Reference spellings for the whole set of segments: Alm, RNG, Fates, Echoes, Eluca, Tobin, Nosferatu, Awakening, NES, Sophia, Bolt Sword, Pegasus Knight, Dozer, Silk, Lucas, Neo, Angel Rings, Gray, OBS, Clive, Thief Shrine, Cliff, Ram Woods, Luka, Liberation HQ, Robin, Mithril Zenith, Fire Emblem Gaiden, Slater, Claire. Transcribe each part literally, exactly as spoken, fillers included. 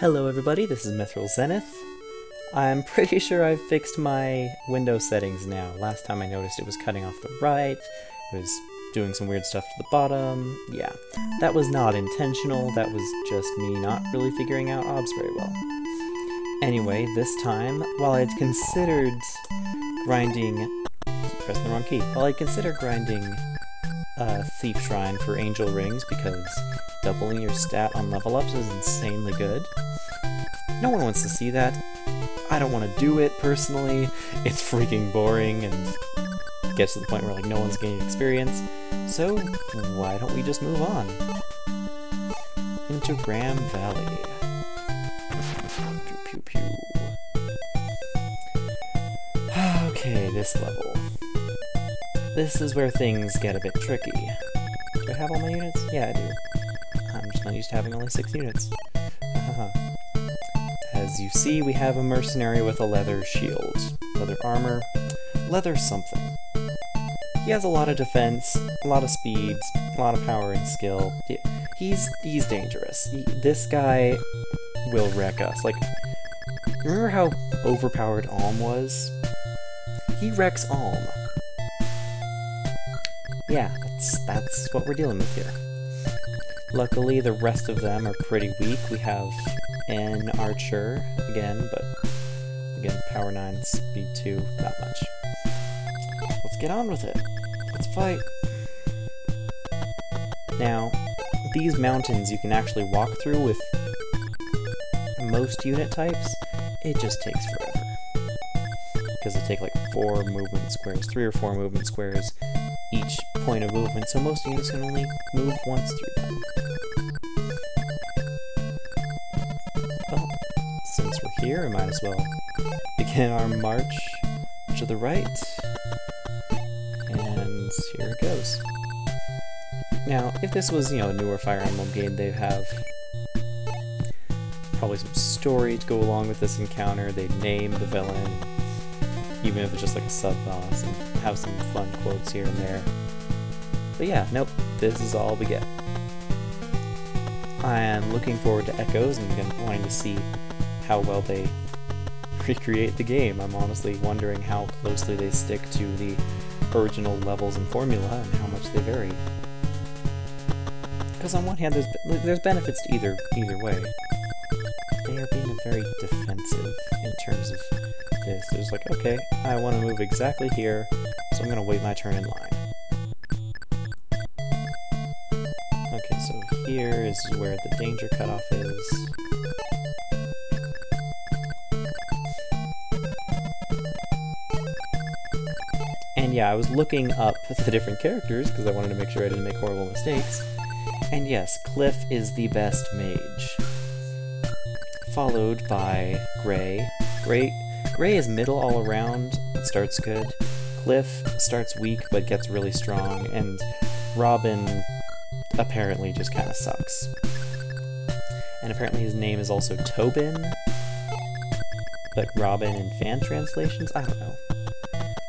Hello everybody, this is Mithril Zenith. I'm pretty sure I've fixed my window settings now. Last time I noticed it was cutting off the right, it was doing some weird stuff to the bottom. Yeah, that was not intentional, that was just me not really figuring out O B S very well. Anyway, this time, while I'd considered grinding... pressing the wrong key. While I'd considered grinding uh, Thief Shrine for Angel Rings, because doubling your stat on level ups is insanely good, no one wants to see that. I don't want to do it, personally. It's freaking boring, and it gets to the point where, like, no one's gaining experience. So, why don't we just move on? Into Ram Valley. Pew, pew, pew. Okay, this level. This is where things get a bit tricky. Do I have all my units? Yeah, I do. I'm just not used to having only six units. As you see, we have a mercenary with a leather shield, leather armor, leather something. He has a lot of defense, a lot of speed, a lot of power and skill. He, he's he's dangerous. He, this guy will wreck us. Like, remember how overpowered Alm was? He wrecks Alm. Yeah, that's, that's what we're dealing with here. Luckily, the rest of them are pretty weak. We have... an archer, again, but again, power nine, speed two, not much. Let's get on with it. Let's fight. Now, these mountains you can actually walk through with most unit types. It just takes forever. Because they take like four movement squares, three or four movement squares, each point of movement, so most units can only move once through them. Since we're here, I might as well begin our march to the right, and here it goes. Now, if this was, you know, a newer Fire Emblem game, they'd have probably some story to go along with this encounter. They'd name the villain, even if it's just like a sub-boss, and have some fun quotes here and there. But yeah, nope, this is all we get. I'm looking forward to Echoes and again, wanting to see how well they recreate the game. I'm honestly wondering how closely they stick to the original levels and formula and how much they vary. Because on one hand, there's, there's benefits to either, either way. They are being very defensive in terms of this. There's like, okay, I want to move exactly here, so I'm going to wait my turn in line. Okay, so here is where the danger cutoff is. And yeah, I was looking up the different characters because I wanted to make sure I didn't make horrible mistakes. And yes, Cliff is the best mage. Followed by Gray. Gray, Gray is middle all around, starts good. Cliff starts weak but gets really strong, and Robin apparently just kind of sucks. And apparently his name is also Tobin, but Robin in fan translations? I don't know.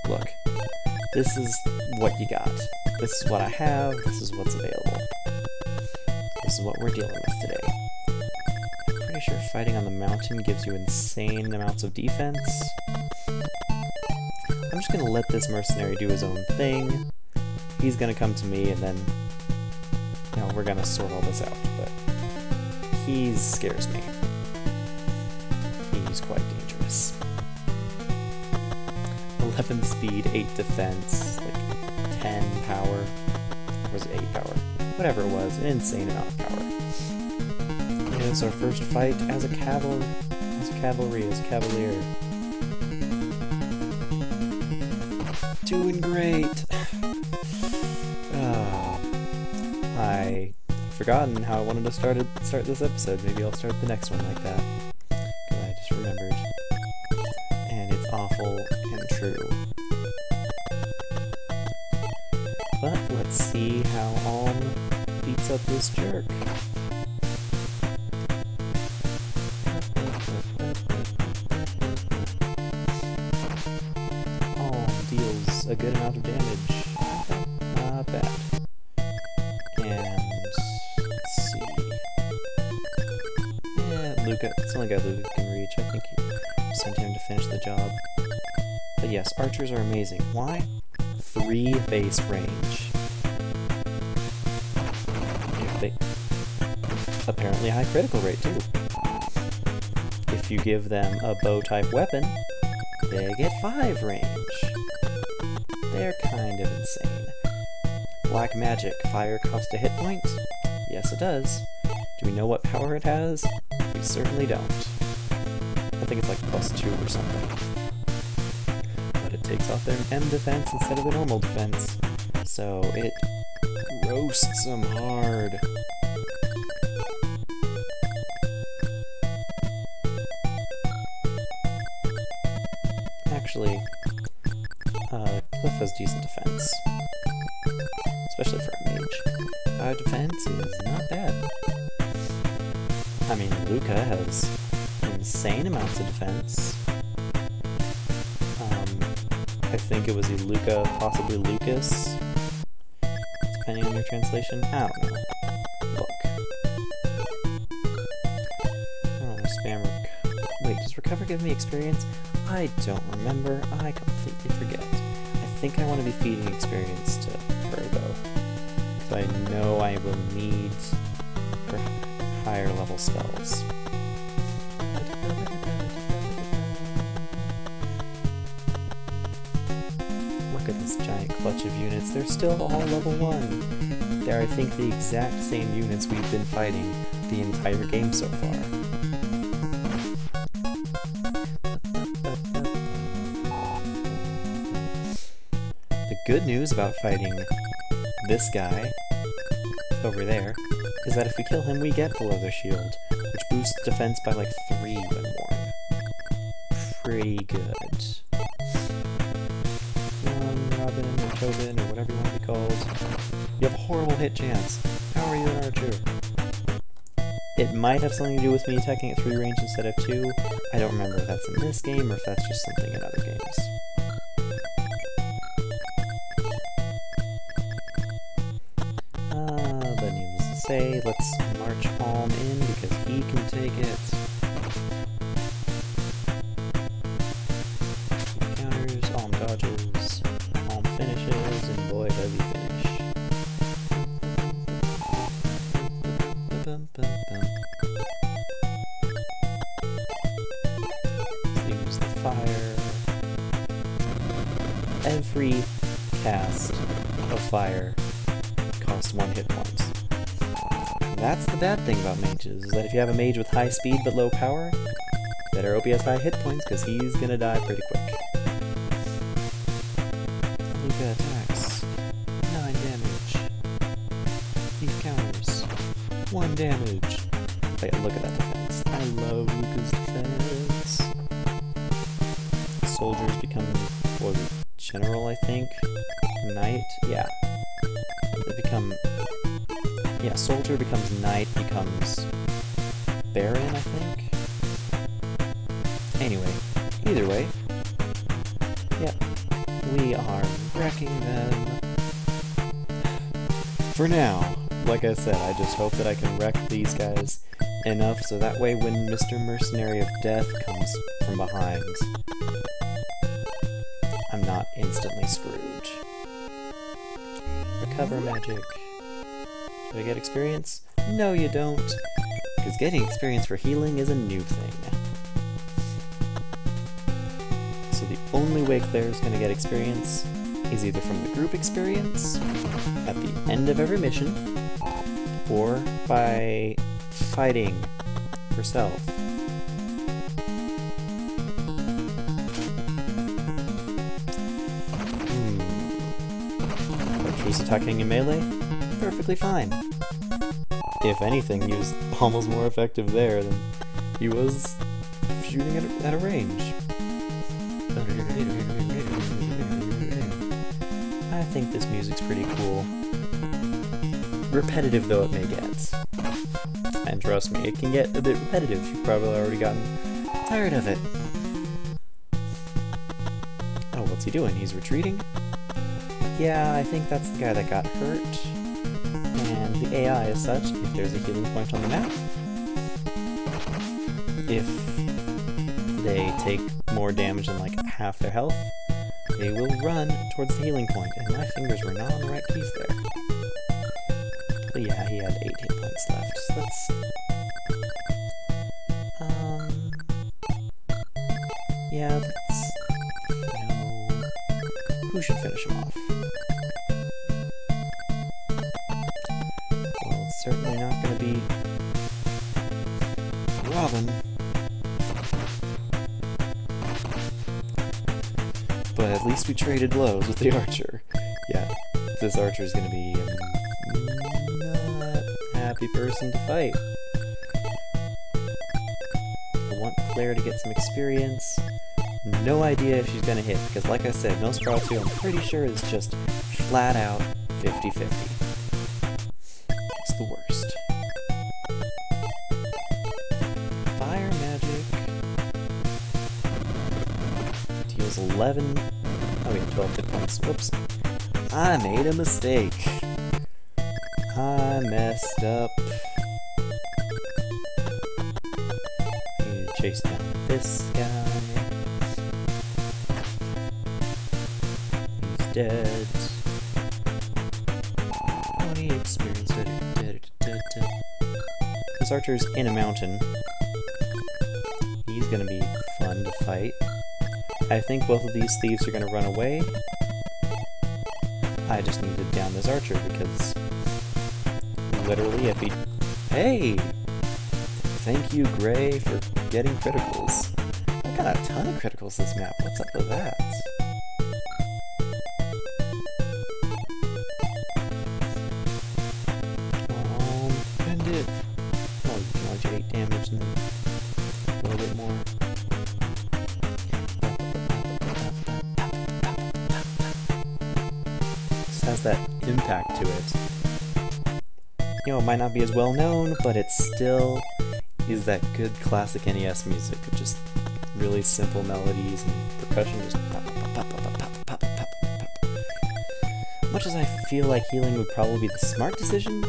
Look. This is what you got. This is what I have. This is what's available. This is what we're dealing with today. I'm pretty sure fighting on the mountain gives you insane amounts of defense. I'm just gonna let this mercenary do his own thing. He's gonna come to me, and then, you know, we're gonna sort all this out, but he scares me. He's quite dangerous. eleven speed, eight defense, like ten power, or was it eight power? Whatever it was, an insane amount of power. And it's our first fight as a caval, as a cavalry, as a cavalier. Doing great! Oh, I've forgotten how I wanted to start, it, start this episode. Maybe I'll start the next one like that. Because I just remembered. And it's awful. True. But let's see how Alm beats up this jerk. Alm deals a good amount of damage. Not bad. And let's see. Yeah, Luka, it's the only guy Luka can reach. I think you sent him to finish the job. But yes, archers are amazing. Why? Three base range. If they, apparently high critical rate too. If you give them a bow type weapon, they get five range. They're kind of insane. Black magic. Fire costs a hit point? Yes, it does. Do we know what power it has? We certainly don't. I think it's like plus two or something. But it takes off their M defense instead of the normal defense. So it roasts them hard. Actually, uh, Cliff has decent defense. Especially for a mage. Our defense is not bad. I mean, Luka has insane amounts of defense. Um, I think it was Eluca, possibly Lucas, depending on your translation. I don't know. Look. Oh, spam rec- Wait, does recover give me experience? I don't remember. I completely forget. I think I want to be feeding experience to her, though. So I know I will need her higher level spells. Look at this giant clutch of units. They're still all level one. They're, I think, the exact same units we've been fighting the entire game so far. The good news about fighting this guy over there is that if we kill him, we get below their shield, which boosts defense by like three when worn. Pretty good. Um, Robin, or Tobin, or whatever you want to be called. You have a horrible hit chance. How are you an archer? It might have something to do with me attacking at three range instead of two. I don't remember if that's in this game or if that's just something in other games. Let's march Alm in because he can take it. Counters, Alm dodges, Alm finishes, and boy does he finish. Leaves the fire. Every cast of fire costs one hit point. That's the bad thing about mages, is that if you have a mage with high speed but low power, better O B S high hit points, because he's gonna die pretty quick. Luka attacks. nine damage. Thief counters. one damage. Wait, look at that defense. I love Luka's defense. Soldiers become, what was it, general, I think? Knight? Yeah. They become... Yeah, soldier becomes knight, becomes baron, I think? Anyway, either way, yep, we are wrecking them. For now, like I said, I just hope that I can wreck these guys enough so that way when Mister Mercenary of Death comes from behind, I'm not instantly screwed. Recover magic. Do I get experience? No, you don't. Because getting experience for healing is a new thing. So the only way Claire's going to get experience is either from the group experience, at the end of every mission, or by fighting herself. Hmm. Archers attacking in melee? Perfectly fine. If anything, he was almost more effective there than he was shooting at a, at a range. I think this music's pretty cool. Repetitive though it may get. And trust me, it can get a bit repetitive. You've probably already gotten tired of it. Oh, what's he doing? He's retreating? Yeah, I think that's the guy that got hurt. The A I as such, if there's a healing point on the map, if they take more damage than like half their health, they will run towards the healing point, and my fingers were not on the right keys there. But yeah, he had eighteen points left, so let's... Um... Yeah, let's... No... Who should finish him off? Well, it's certainly not gonna be... Robin. But at least we traded blows with the archer. Yeah, this archer is gonna be a not happy person to fight. I want Claire to get some experience. No idea if she's gonna hit, because like I said, Nosferatu, I'm pretty sure, is just flat out fifty fifty. It's the worst. Fire magic deals eleven. Oh yeah, twelve hit points. Whoops. I made a mistake. I messed up. I need to chase down this guy. He's dead. twenty experience. This archer's in a mountain. He's gonna be fun to fight. I think both of these thieves are going to run away. I just need to down this archer because literally if he... Hey! Thank you, Gray, for getting criticals. I got a ton of criticals this map. What's up with that? Oh, bend it. Oh, you can only do eight damage and a little bit more. Has that impact to it. You know, it might not be as well known, but it still is that good classic N E S music of just really simple melodies and percussion just pop, pop, pop, pop, pop, pop, pop, pop, pop. Much as I feel like healing would probably be the smart decision,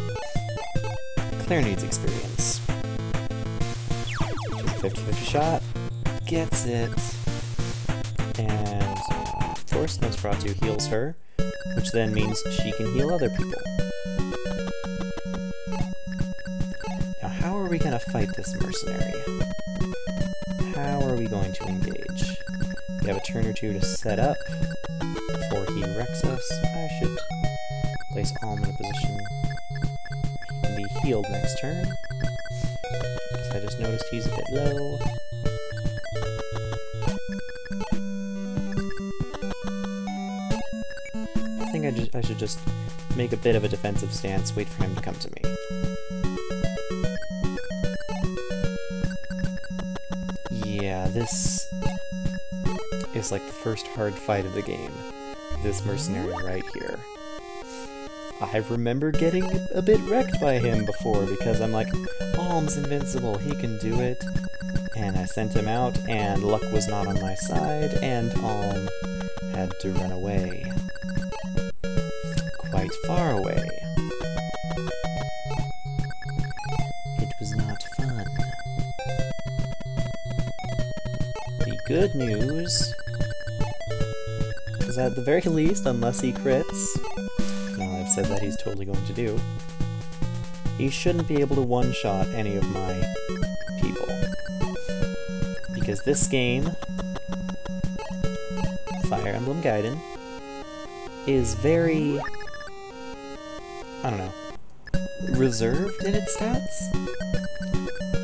Claire needs experience. Just fifty fifty shot, gets it, and of course Nosferatu heals her, which then means she can heal other people. Now, how are we going to fight this mercenary? How are we going to engage? We have a turn or two to set up before he wrecks us. I should place Alm in a position he can be healed next turn. Because I just noticed he's a bit low. I, just, I should just make a bit of a defensive stance, wait for him to come to me. Yeah, this is like the first hard fight of the game. This mercenary right here. I remember getting a bit wrecked by him before because I'm like, Alm's invincible, he can do it. And I sent him out, and luck was not on my side, and Alm had to run away. Quite far away. It was not fun. The good news is that at the very least, unless he crits, now I've said that he's totally going to do, he shouldn't be able to one-shot any of my people. Because this game, Fire Emblem Gaiden, is very... I don't know, reserved in its stats?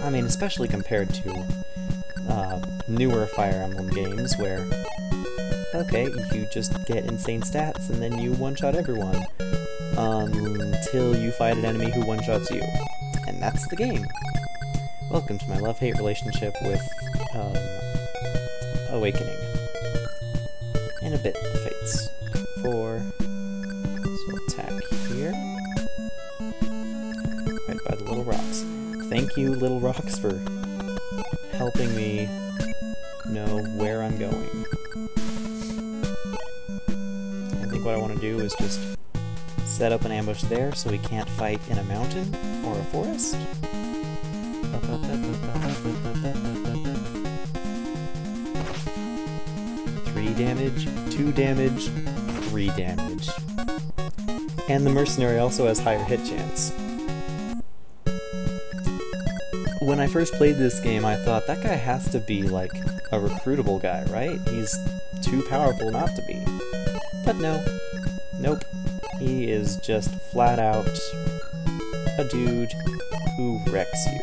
I mean, especially compared to uh, newer Fire Emblem games where, okay, you just get insane stats and then you one-shot everyone um, until you fight an enemy who one-shots you. And that's the game. Welcome to my love-hate relationship with um, Awakening. And a bit of Fates. Four. So we'll tap here. Right by the little rocks. Thank you, little rocks, for helping me know where I'm going. I think what I want to do is just set up an ambush there so we can't fight in a mountain or a forest. damage, two damage, three damage. And the mercenary also has higher hit chance. When I first played this game, I thought that guy has to be like a recruitable guy, right? He's too powerful not to be. But no. Nope. He is just flat out a dude who wrecks you.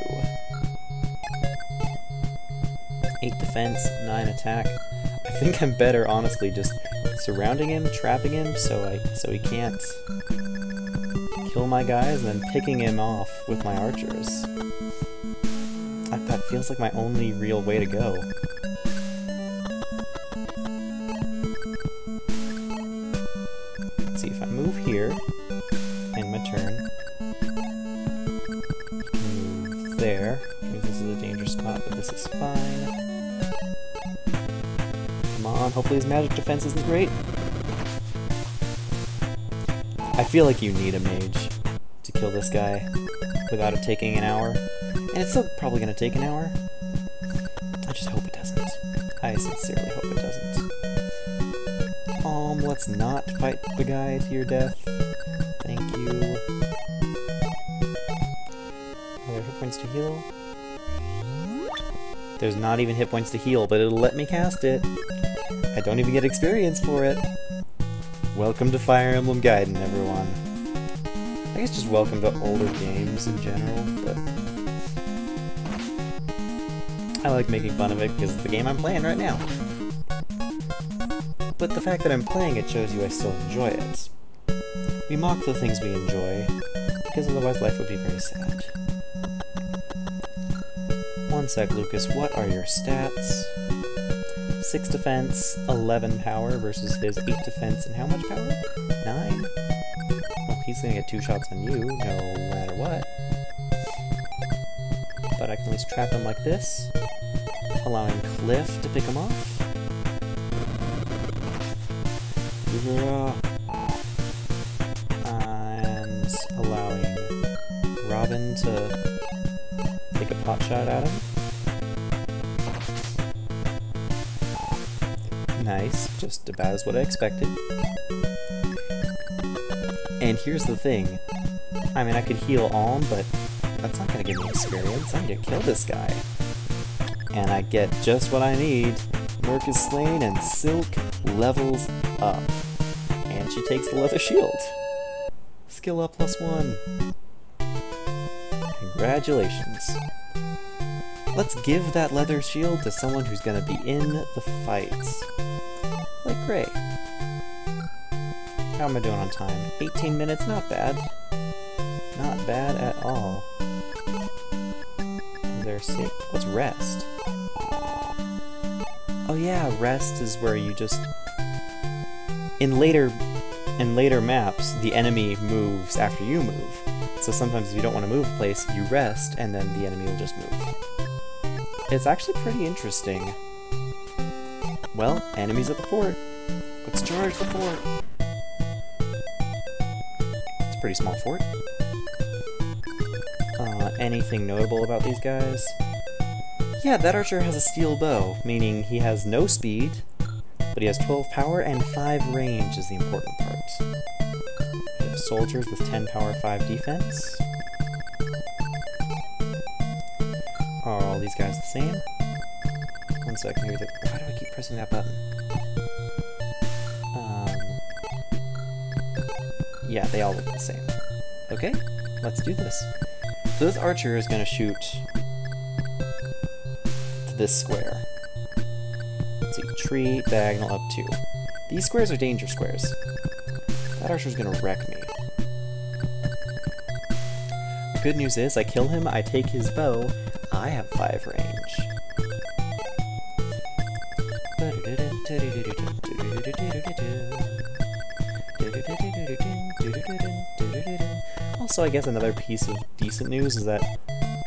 eight defense, nine attack. I think I'm better, honestly, just surrounding him, trapping him, so I so he can't kill my guys, and then picking him off with my archers. I, that feels like my only real way to go. Let's see, if I move here, end my turn. Move there, because this is a dangerous spot, but this is fine. Hopefully his magic defense isn't great. I feel like you need a mage to kill this guy without it taking an hour. And it's still probably going to take an hour. I just hope it doesn't. I sincerely hope it doesn't. Um, let's not fight the guy to your death. Thank you. Are there hit points to heal? There's not even hit points to heal, but it'll let me cast it. I don't even get experience for it. Welcome to Fire Emblem Gaiden, everyone. I guess just welcome to older games in general, but I like making fun of it because it's the game I'm playing right now. But the fact that I'm playing it shows you I still enjoy it. We mock the things we enjoy, because otherwise life would be very sad. One sec, Lucas, what are your stats? six defense, eleven power versus his eight defense, and how much power? nine? Well, he's gonna get two shots on you, no matter what. But I can at least trap him like this, allowing Cliff to pick him off. And allowing Robin to take a pot shot at him. Nice, just about as what I expected. And here's the thing. I mean, I could heal Alm, but that's not gonna give me experience. I'm gonna kill this guy. And I get just what I need. Merc is slain, and Silk levels up. And she takes the leather shield. Skill up plus one. Congratulations. Let's give that leather shield to someone who's gonna be in the fights. Like Gray. How am I doing on time? eighteen minutes, not bad. Not bad at all. Is there a save? What's rest? Oh yeah, rest is where you just... In later, in later maps, the enemy moves after you move. So sometimes if you don't want to move a place, you rest, and then the enemy will just move. It's actually pretty interesting. Well, enemies at the fort. Let's charge the fort. It's a pretty small fort. Uh, anything notable about these guys? Yeah, that archer has a steel bow, meaning he has no speed, but he has twelve power and five range is the important part. We have soldiers with ten power, five defense. Are all these guys the same? One second here. Why do I keep pressing that button? Um, yeah, they all look the same. Okay, let's do this. So this archer is going to shoot to this square. Let's see, tree, diagonal, up two. These squares are danger squares. That archer's going to wreck me. The good news is I kill him, I take his bow, I have five range. Also, I guess another piece of decent news is that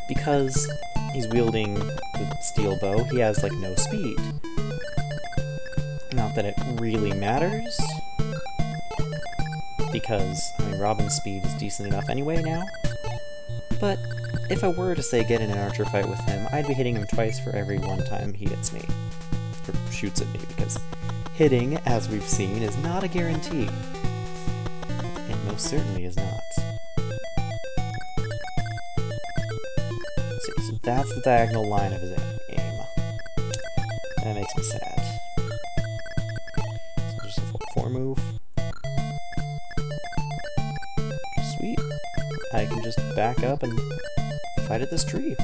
because he's wielding the steel bow, he has, like, no speed. Not that it really matters, because, I mean, Robin's speed is decent enough anyway now, but if I were to, say, get in an archer fight with him, I'd be hitting him twice for every one time he hits me. Or shoots at me, because Hitting, as we've seen, is not a guarantee. And most certainly is not. So, so that's the diagonal line of his aim. That makes me sad. So just a four move. Sweet. I can just back up and fight at this tree.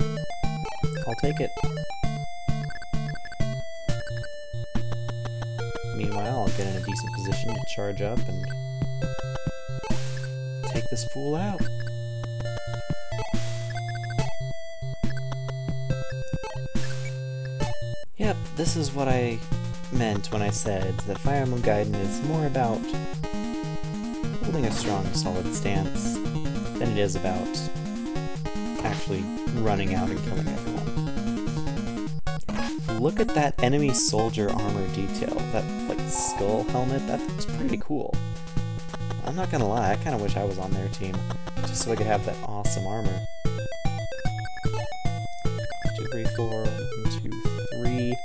I'll take it. Meanwhile, I'll get in a decent position to charge up and take this fool out. Yep, this is what I meant when I said that Fire Emblem Gaiden is more about holding a strong, solid stance than it is about actually running out and killing everyone. Look at that enemy soldier armor detail, that like skull helmet, that's pretty cool. I'm not gonna lie, I kinda wish I was on their team, just so I could have that awesome armor. Two, three, four, one, two, three.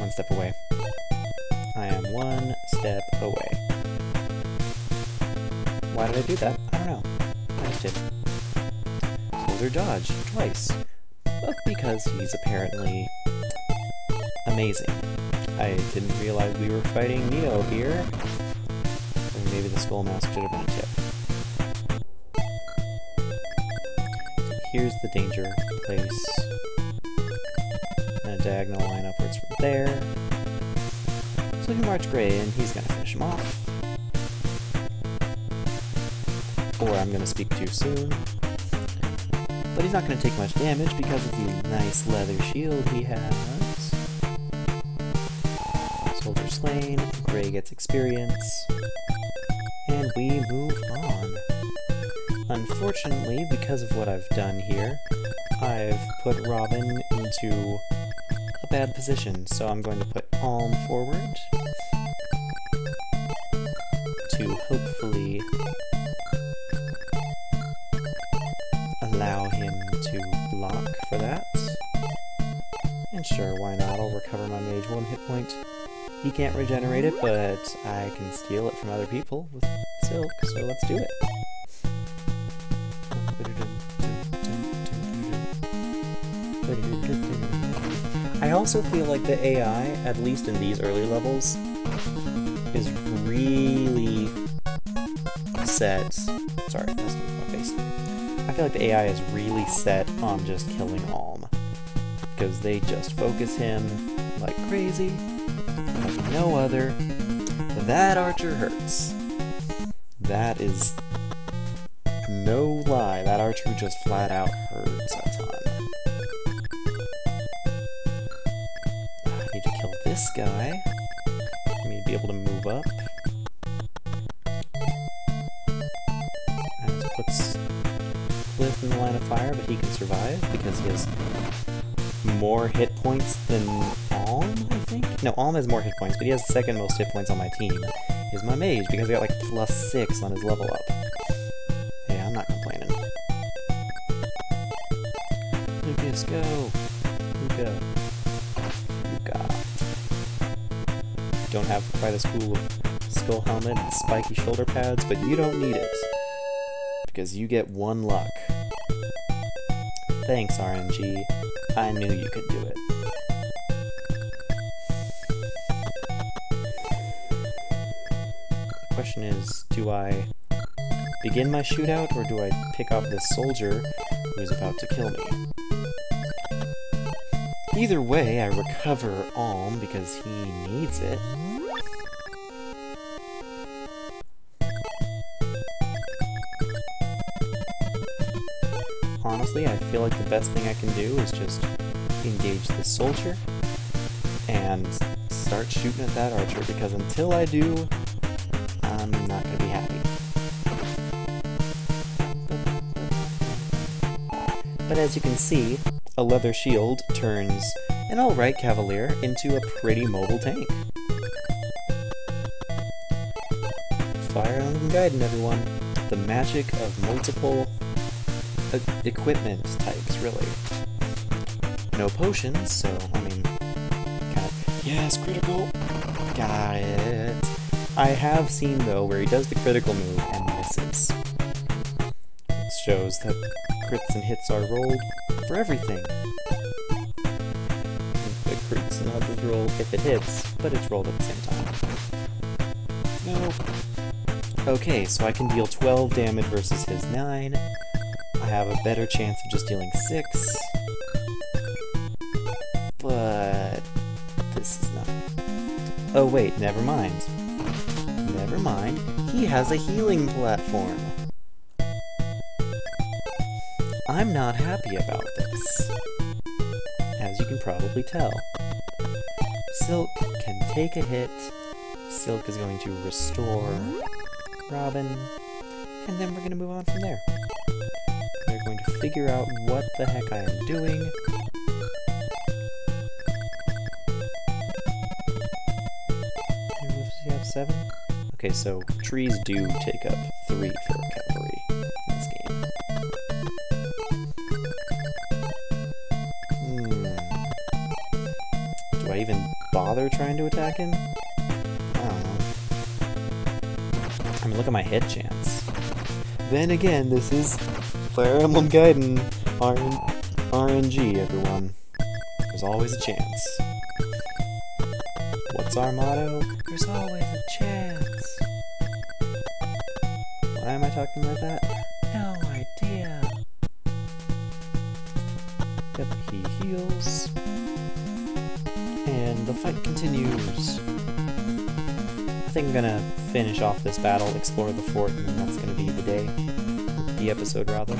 One step away. I am one step away. Why did I do that? I don't know. I just did. Soldier dodge, twice. But because he's apparently amazing. I didn't realize we were fighting Neo here. Or maybe the Skull Mask should have been a tip. Here's the danger place. And a diagonal line upwards from there. So we can march Gray in, he's gonna finish him off. Or I'm gonna speak too soon. But he's not going to take much damage because of the nice leather shield he has. Soldier slain, Gray gets experience, and we move on. Unfortunately, because of what I've done here, I've put Robin into a bad position, so I'm going to put Alm forward to hopefully allow him to block for that. And sure, why not? I'll recover my mage one hit point. He can't regenerate it, but I can steal it from other people with Silk, so let's do it. I also feel like the A I, at least in these early levels, is really set. Sorry, that's my face. I feel like the A I is really set on just killing Alm, because they just focus him like crazy, like no other. That archer hurts. That is no lie, that archer just flat out hurts a ton. I need to kill this guy. I need to be able to move up. And let's Cliff in the line of fire, but he can survive because he has more hit points than Alm, I think? No, Alm has more hit points, but he has the second most hit points on my team. He's my mage, because he got like plus six on his level up. Hey, I'm not complaining. Lucas, go! Luka. Luka. Don't have quite as cool skull helmet and spiky shoulder pads, but you don't need it. Because you get one luck. Thanks, R N G. I knew you could do it. The question is, do I begin my shootout, or do I pick off this soldier who's about to kill me? Either way, I recover Alm because he needs it. Honestly, I feel like the best thing I can do is just engage this soldier and start shooting at that archer, because until I do, I'm not going to be happy. But as you can see, a leather shield turns an alright cavalier into a pretty mobile tank. Fire Emblem Gaiden, everyone. The magic of multiple equipment types, really. No potions, so, I mean, Yes, critical. Got it. I have seen, though, where he does the critical move and misses. It shows that crits and hits are rolled for everything. The crits and others roll if it hits, but it's rolled at the same time. No. Okay, so I can deal twelve damage versus his nine. I have a better chance of just dealing six. But this is not... Oh wait, never mind. Never mind. He has a healing platform. I'm not happy about this, as you can probably tell. Silk can take a hit. Silk is going to restore Robin, and then we're going to move on from there. We're going to figure out what the heck I am doing. Seven? Okay, so trees do take up three for cavalry in this game. Hmm. Do I even bother trying to attack him? I don't know. I mean, look at my hit chance. Then again, this is Fire Emblem Gaiden. R N G, everyone. There's always a chance. What's our motto? There's always a chance. Why am I talking like that? No idea. Yep, he heals. And the fight continues. I think I'm gonna finish off this battle, explore the fort, and that's gonna be the day. The episode, rather.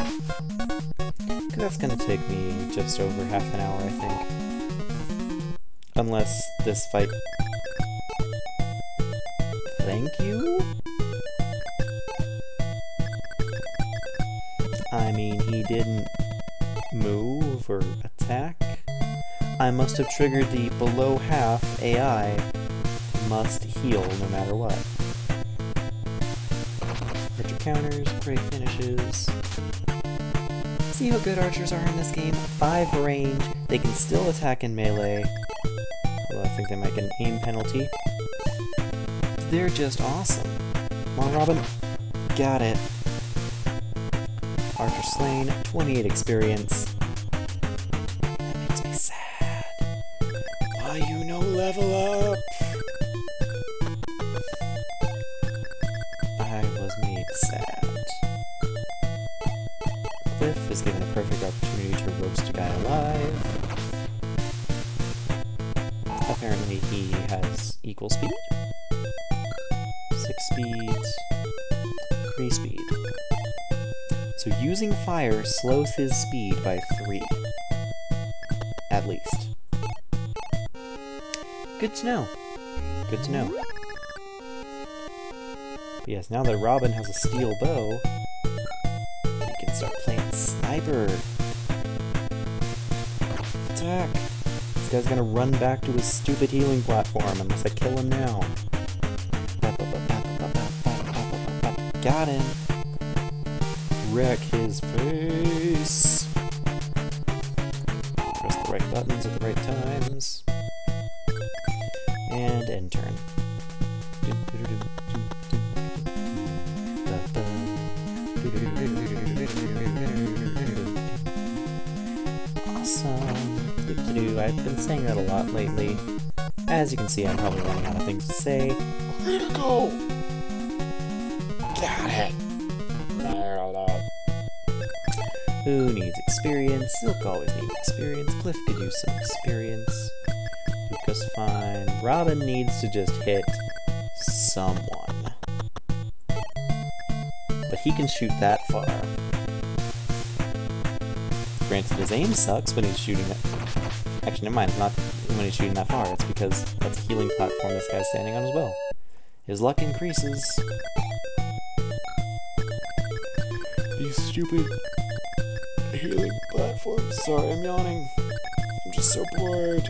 Because that's gonna take me just over half an hour, I think. Unless this fight... Thank you? I mean, he didn't move or attack. I must have triggered the below half A I. Must heal no matter what. Archer counters, Gray finishes. See how good archers are in this game? Five range, they can still attack in melee. Although I think they might get an aim penalty. They're just awesome. Come on, Robin. Got it. Archer slain, twenty-eight experience. That makes me sad. Why you no level up? I was made sad. Cliff is given a perfect opportunity to roast a guy alive. Apparently he has equal speed. Speeds, three speed. So using fire slows his speed by three. At least. Good to know. Good to know. But yes, now that Robin has a steel bow, he can start playing sniper. Attack! This guy's gonna run back to his stupid healing platform unless I kill him now. Got him. Wreck his face. Press the right buttons at the right times. And end turn. Awesome. I've been saying that a lot lately. As you can see, I'm probably running out of things to say. Critical! Who needs experience? Silk always needs experience. Cliff could use some experience. Luca's fine. Robin needs to just hit someone. But he can shoot that far. Granted, his aim sucks when he's shooting that far. Actually, never mind. It's not when he's shooting that far. It's because that's a healing platform this guy's standing on as well. His luck increases. He's stupid. Healing platform. Sorry, I'm yawning. I'm just so bored.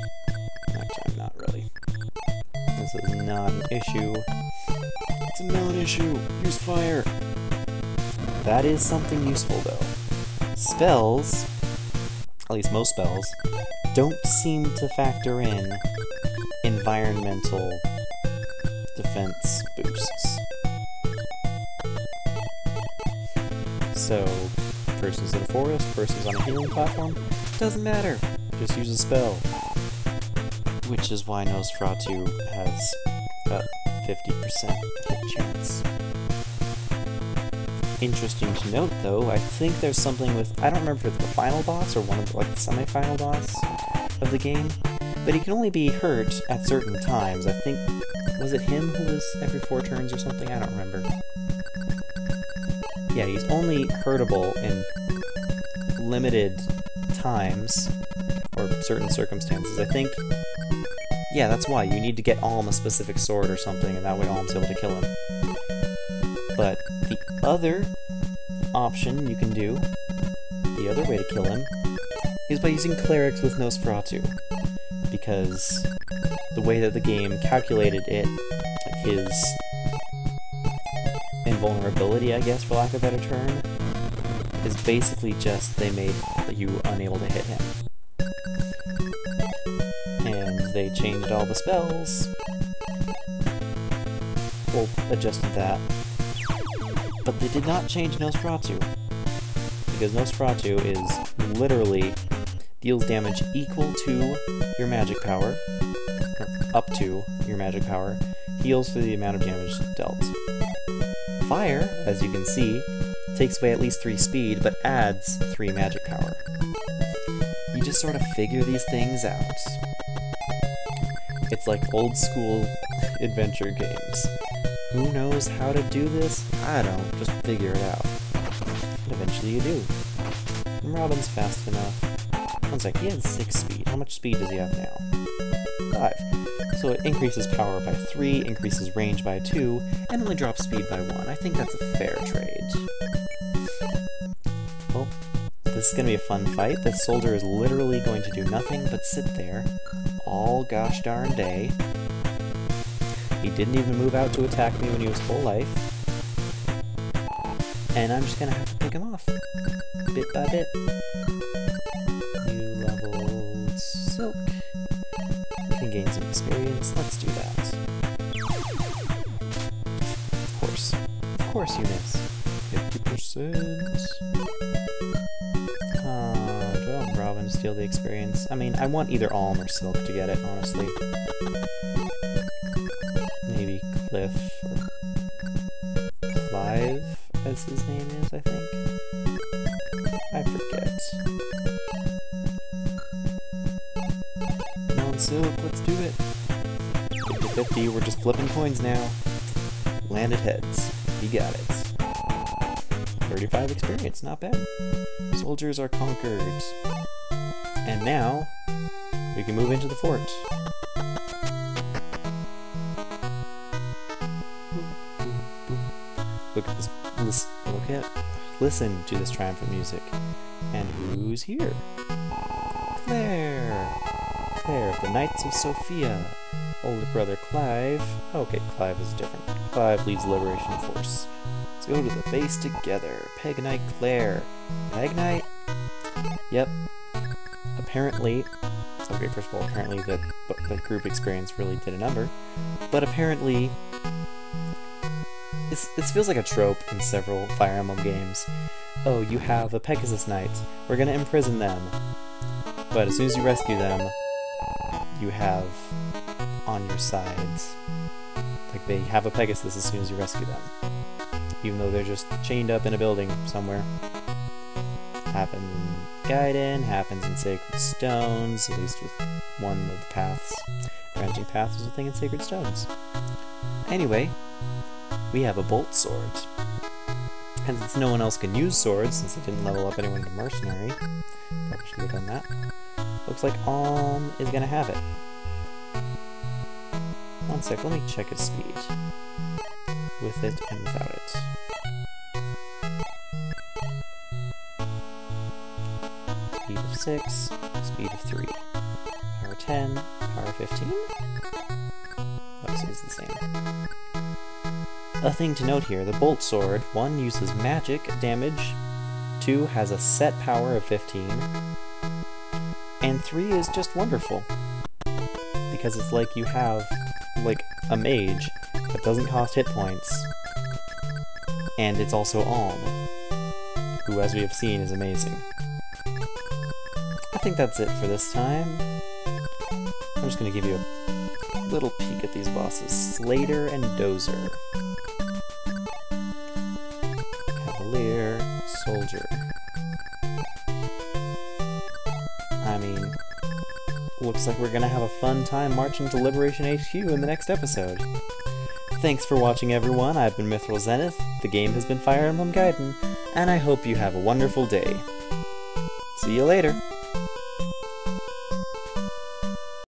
Actually, I'm not really. This is not an issue. It's a non-issue. Use fire. That is something useful, though. Spells, at least most spells, don't seem to factor in environmental defense boosts. So, person's in a forest, person's on a healing platform, doesn't matter, just use a spell. Which is why Nosferatu has about fifty percent hit chance. Interesting to note, though, I think there's something with, I don't remember if it's the final boss or one of the, like, the semi-final boss of the game, but he can only be hurt at certain times. I think, was it him who was every four turns or something? I don't remember. Yeah, he's only hurtable in limited times or certain circumstances. I think, yeah, that's why. You need to get Alm a specific sword or something, and that way Alm's able to kill him. But the other option you can do, the other way to kill him, is by using clerics with Nosferatu. Because the way that the game calculated it, his invulnerability, I guess, for lack of a better term, is basically just they made you unable to hit him. And they changed all the spells. Well, adjusted that. But they did not change Nosferatu, because Nosferatu is literally deals damage equal to your magic power, or up to your magic power, heals for the amount of damage dealt. Fire, as you can see, takes away at least three speed, but adds three magic power. You just sort of figure these things out. It's like old school adventure games. Who knows how to do this? I don't. Just figure it out. And eventually you do. And Robin's fast enough. One's like, he had six speed. How much speed does he have now? Five. So it increases power by three, increases range by two, and only drops speed by one. I think that's a fair trade. Well, this is going to be a fun fight. This soldier is literally going to do nothing but sit there all gosh darn day. He didn't even move out to attack me when he was full life. And I'm just gonna have to pick him off. Bit by bit. New level Silk. We can gain some experience. Let's do that. Of course. Of course you miss. fifty percent. Ah, do I want Robin to steal the experience? I mean, I want either Alm or Silk to get it, honestly. Maybe Cliff, or Clive, as his name is, I think. I forget. Come on, Silk, let's do it! fifty fifty, we're just flipping coins now. Landed heads. You got it. thirty-five experience, not bad. Soldiers are conquered. And now, we can move into the fort. Look at this, listen, look at, listen to this triumphant music. And who's here? Claire! Claire of the Knights of Sophia. Older brother Clive. Okay, Clive is different. Clive leads the Liberation Force. Let's go to the base together. Peg Knight Claire. Peg Knight? Yep. Apparently, okay, first of all, apparently the, the group experience really did a number. But apparently, It's, this feels like a trope in several Fire Emblem games. Oh, you have a Pegasus Knight. We're gonna imprison them. But as soon as you rescue them, you have on your sides, like they have a Pegasus as soon as you rescue them. Even though they're just chained up in a building somewhere. Happens in Gaiden, happens in Sacred Stones, at least with one of the paths. Branching Paths was a thing in Sacred Stones. Anyway, we have a Bolt Sword. And since no one else can use swords, since I didn't level up anyone to Mercenary, probably should have done that. Looks like Alm is gonna have it. One sec, let me check his speed. With it and without it. Speed of six, speed of three. Power ten, power fifteen? That seems the same. A thing to note here, the Bolt Sword, one uses magic damage, two has a set power of fifteen, and three is just wonderful, because it's like you have, like, a mage that doesn't cost hit points, and it's also Alm, who, as we have seen, is amazing. I think that's it for this time. I'm just going to give you a little peek at these bosses. Slater and Dozer. Cavalier, Soldier. I mean, looks like we're going to have a fun time marching to Liberation H Q in the next episode. Thanks for watching, everyone. I've been Mithril Zenith, the game has been Fire Emblem Gaiden, and I hope you have a wonderful day. See you later!